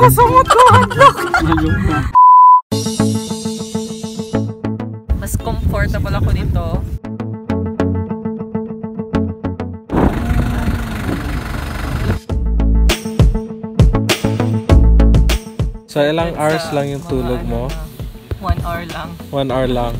Nakasumot ko hadlock. Mas comfortable ako dito. So, ilang hours lang yung tulog mo? 1 hour lang. 1 hour lang.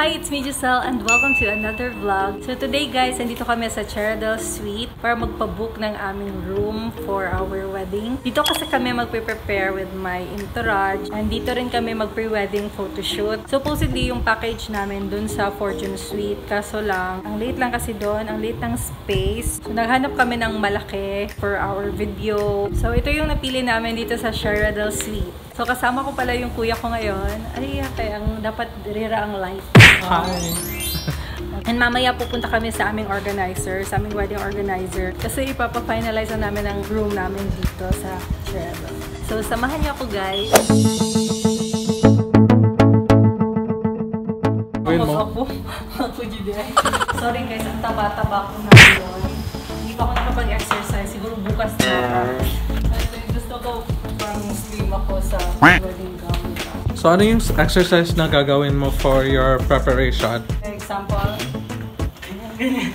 Hi, it's me Giselle and welcome to another vlog. So today guys, andito kami sa Cheradel Suite para magpabook ng aming room for our wedding. Dito kasi kami magpe-prepare with my entourage and dito rin kami mag-pre-wedding photoshoot. Supposedly yung package namin dun sa Fortune Suite, kaso lang, ang late lang kasi doon, ang late ng space. So naghanap kami ng malaki for our video. So ito yung napili namin dito sa Cheradel Suite. So, kasama ko pala yung kuya ko ngayon. Ay, kaya ang dapat rira ang light. Hi! And mamaya pupunta kami sa aming organizer, sa aming wedding organizer. Kasi ipapafinalize na namin ang room namin dito sa Treble. So, samahan niyo ako guys. Ako. Sorry guys, ang taba-taba ko na yun. Hindi pa ako nakapag-exercise. Siguro bukas na. Gusto ko parang slim ako sa wedding gown. So ano yung exercise na gagawin mo for your preparation? For example, ganyan.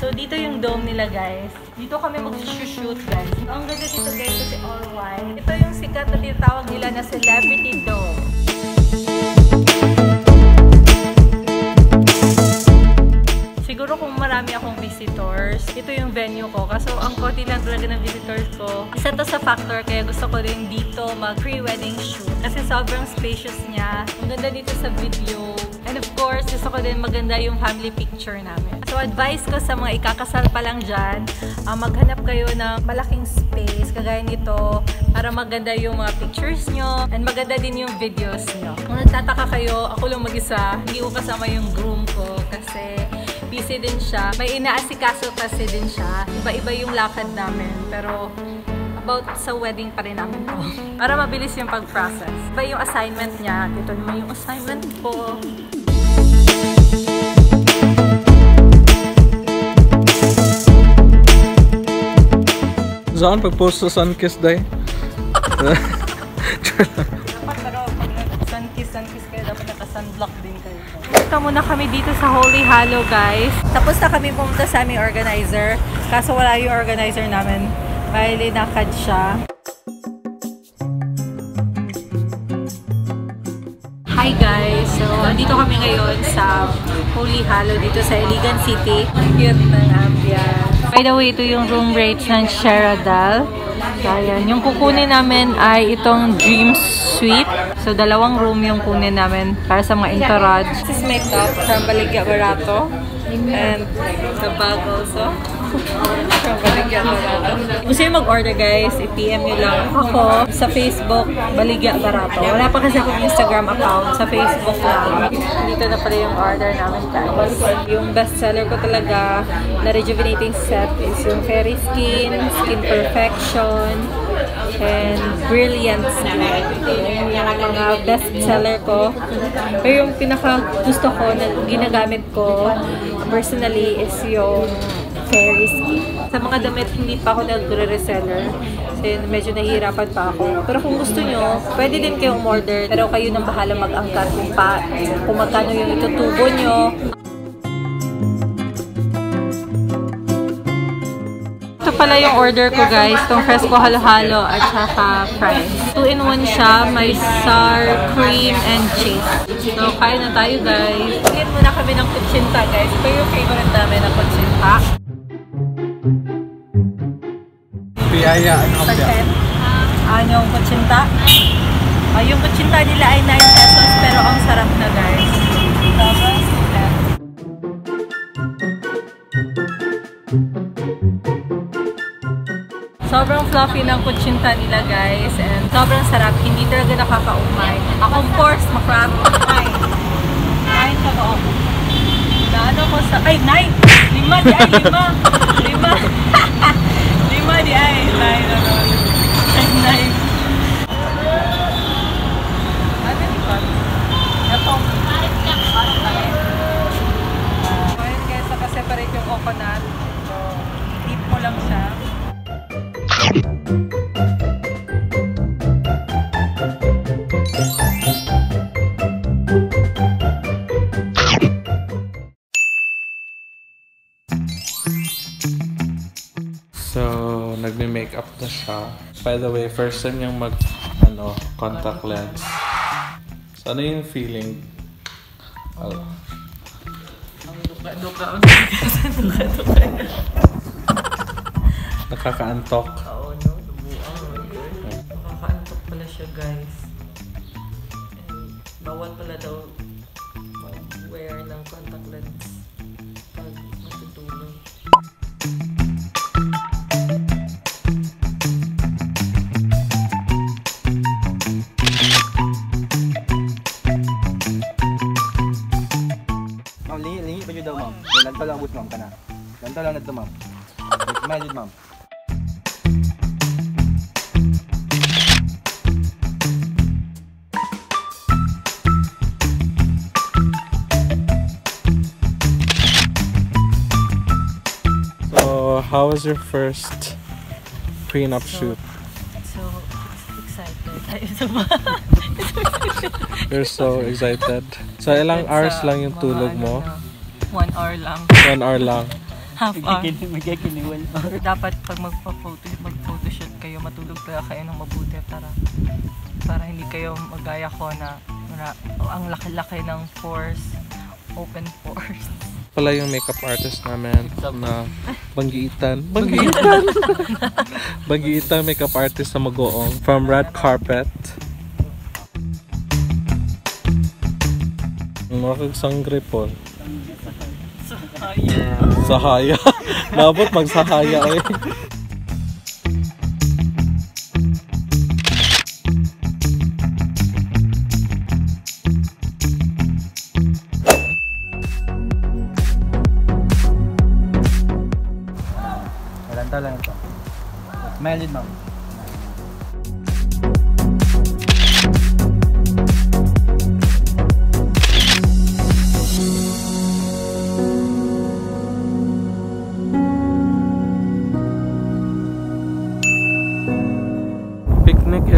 So dito yung dome nila guys. Dito kami mag-shoot guys. Ang ganda dito guys kasi all white. Ito yung sikat na tinatawag nila na celebrity dome. Siguro kung marami akong visitors, ito yung venue ko. Kaso ang konti lang talaga ng visitors ko. Isa to sa factor kaya gusto ko rin dito mag pre-wedding shoot. Kasi sobrang spacious niya. Ang ganda dito sa video. And of course, gusto ko din maganda yung family picture namin. So advice ko sa mga ikakasal pa lang dyan, maghanap kayo ng malaking space kagaya nito para maganda yung mga pictures nyo and maganda din yung videos nyo. Kung nagtataka kayo, ako lang mag-isa. Hindi ko kasama yung groom ko kasi busy din siya. May inaasikaso kasi din siya. Iba-iba yung lakad namin. Pero about sa wedding pa rin namin ko. Para mabilis yung pag-process. Iba yung assignment niya. Ito naman yung assignment ko. Saan pag-post sa Sunkiss Day? Dapat pero pag Sunkiss kayo, dapat naka-sunblock din kayo. Punta muna kami dito sa Holy Halo guys. Tapos na kami pumunta sa aming organizer. Kaso wala yung organizer namin. Dahil linakad siya. Hi guys! So, dito kami ngayon sa Holy Halo dito sa Elegan City. Cute ng ambience. By the way, ito yung room rates ng Cheradel. Ayan. Yung kukunin namin ay itong Dream Suite. So, dalawang room yung kunin namin para sa mga entourage. This is my top from Baligya Barato. And the bag also from Baligya Barato. Gusto nyo mag-order guys, i-PM nyo lang ako sa Facebook, Baligya Barato. Wala pa kasi akong Instagram account, sa Facebook lang. Dito na pala yung order namin guys. Yung bestseller ko talaga na rejuvenating set is yung Fairy Skin, Skin Perfection, and Brilliant Skin. Yung mga bestseller ko. Pero yung pinaka-gusto ko na ginagamit ko personally is yung Fairy Skin. Sa mga damit, hindi pa ako nagre-reseller. Kasi medyo nahihirapan pa ako. Pero kung gusto nyo, pwede din kayong order. Pero kayo nang bahala mag-angkat kung magkano yung itutubo nyo. Ito pala yung order ko guys. Itong fresco halo-halo at saka fries. 2-in-1 siya. May sour, cream, and cheese. So, kain na tayo guys. Piliin muna kami ng kutsinta guys. Ito yung favorite namin na kutsinta. Piyaya, ano ba? Ano yung kutsinta? Yung kutsinta nila ay 9 pesos pero ang sarap na guys. Tapos, sobrang fluffy ng kutsinta nila guys and sobrang sarap. Hindi talaga nakakaumay. Ako of course, makraumay. 9 ka ba ako? Naano ko sa... Ay, 9! 5 di ay, 5! 5! 5 di ay, 9! So, nagme-makeup na siya. By the way, first time niyang mag-contact lens. So, ano yung feeling? Oh. Ang duka-duka. Nakakaantok. Oo, no? Nakakaantok pala siya, guys. And bawal pala daw mag-wear ng contact lens pag matutulog. Nagtalabot ma'am ka na. Gantalang na ito ma'am. Nagmilid ma'am. So, how was your first prenup shoot? So excited. You're so excited. So, ilang hours lang yung tulog mo? 1 hour lang. 1 hour lang. Half hour. Magiging 1 hour. Dapat pag mag-photoshoot kayo, matulog talaga kayo ng mabuti para hindi kayo magaya ko na ang laki-laki ng pores, open pores. Pala yung makeup artist namin na Banggiitan. Banggiitan! Banggiitan makeup artist na mag-oong from Red Carpet. Makagsanggri po. Sahaya. Sahaya. Labot magsahaya eh. Kalanta lang ito. Malid ma'am.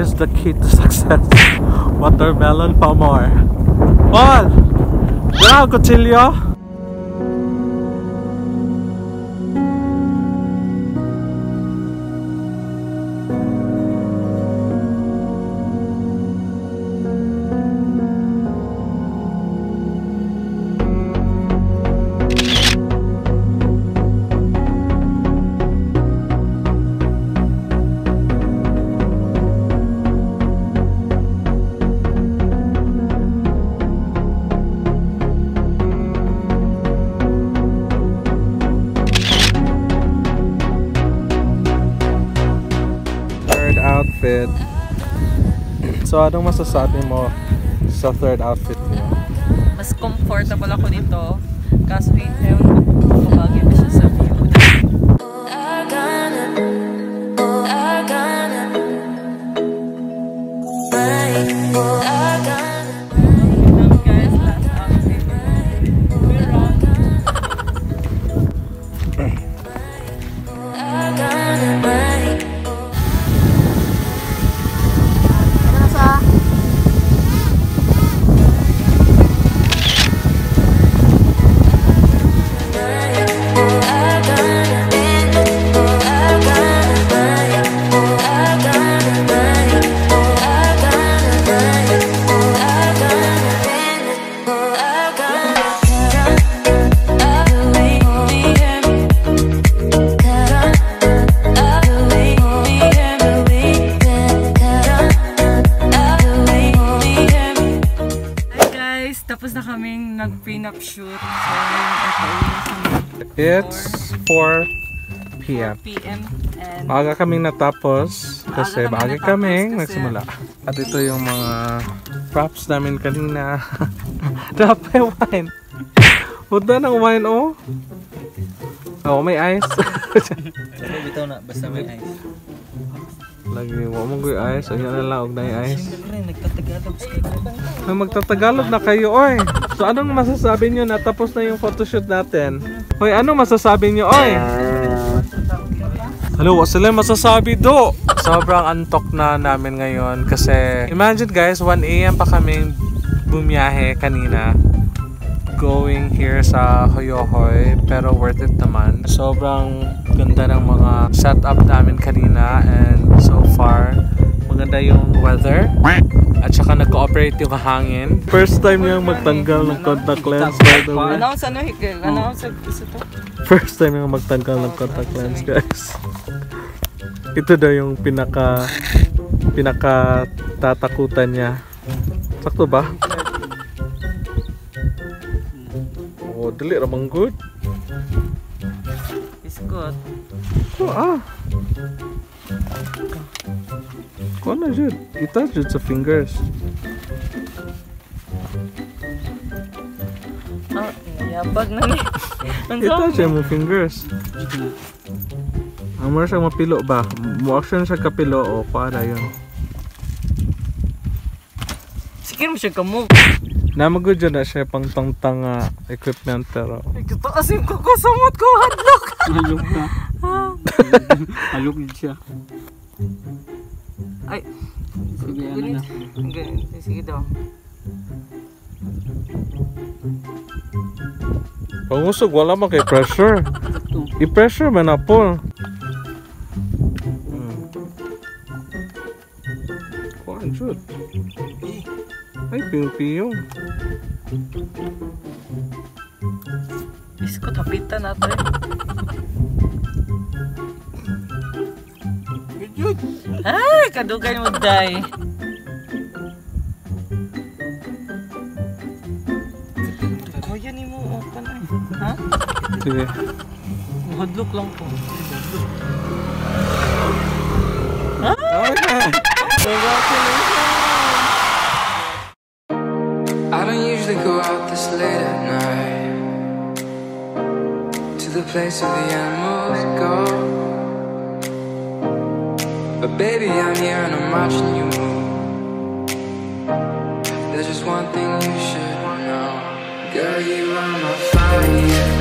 Is the key to success. Watermelon pa more. Paul! Wow, Cotillo! Outfit. So, anong masasabi mo sa third outfit mo? Mas comfortable ako nito kasi ngayon kumagay pa siya sa view. Shoot. It's 4 p.m. Maaga kaming natapos kasi maaga kaming nagsimula. At ito yung mga props namin kanina. Dapat wine. Punta ng wine oh. Oo, may ice. Bitaw na, basta may ice. Lagi wa mo gay ayos, ayan na lang og nay ayos. May magtatagalog na kayo oy. So anong masasabi niyo na tapos na yung photoshoot natin? Hoy, anong masasabi niyo oy? Hello, what's sila masasabi do? Sobrang antok na namin ngayon kasi imagine guys, 1 AM pa kaming bumiyahe kanina. Going here sa Hoyohoy pero worth it naman. Sobrang ganda ng mga setup namin kanina and so far maganda yung weather at saka nag-cooperate yung hangin. First time yung magtanggal ng contact lens. Announce ano Higel? Announce isa to? First time yung magtanggal ng contact lens guys. Ito daw yung pinaka tatakutan niya. Sakto ba? Dili ramang good. It's good. Oh, ah. Kona jud. Itas jud sa fingers. Ah, yabag na ni. Itas jud mo fingers. Amor sa mapilo ba? Mo action sa kapilo o para yon. Sige mo siya kamog. Namagod dyan na siya pang tangtanga equipment pero ito asim ko kusamot ko hadlok halok na halok din siya ay sige ano na sige daw pangusog wala man kay pressure i-pressure man na po kuhaan jud. Ay, piyo-piyo. Isko, tapitan natin. Ay, kadugay mo, day. Kaya ni mo, open ay. Ha? Sige. Hadlok lang po. Ay! Congratulations! I don't usually go out this late at night to the place where the animals go. But baby, I'm here and I'm watching you move. There's just one thing you should know. Girl, you are my fire.